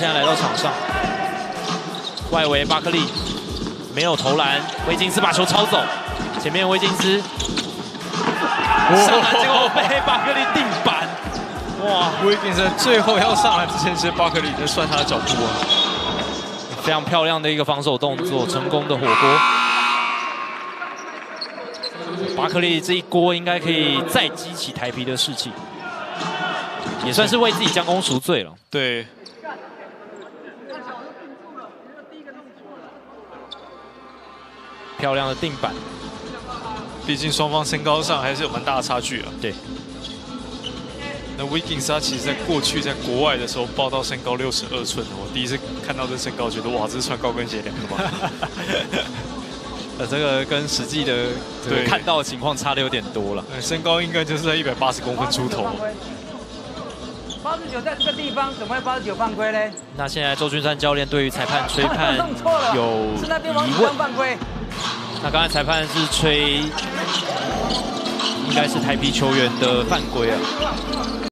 现在来到场上，外围巴克利没有投篮，威金斯把球抄走，前面威金斯上篮，结果被巴克利定板。哇，威金斯最后要上篮之前，其实巴克利已经算他的脚步了，非常漂亮的一个防守动作，成功的火锅。巴克利这一锅应该可以再激起台啤的士气，也算是为自己将功赎罪了。对。 漂亮的定板，毕竟双方身高上还是有蛮大的差距啊。对，那 Wiggins 他其实在过去在国外的时候报到身高62寸，我第一次看到这身高，觉得哇，这是穿高跟鞋量的吧？这个跟实际的看到的情况差的有点多了。身高应该就是在180公分出头。89在这个地方怎么会89犯规呢？那现在周俊山教练对于裁判吹判有疑问。 那刚才裁判是吹，应该是台啤球员的犯规啊。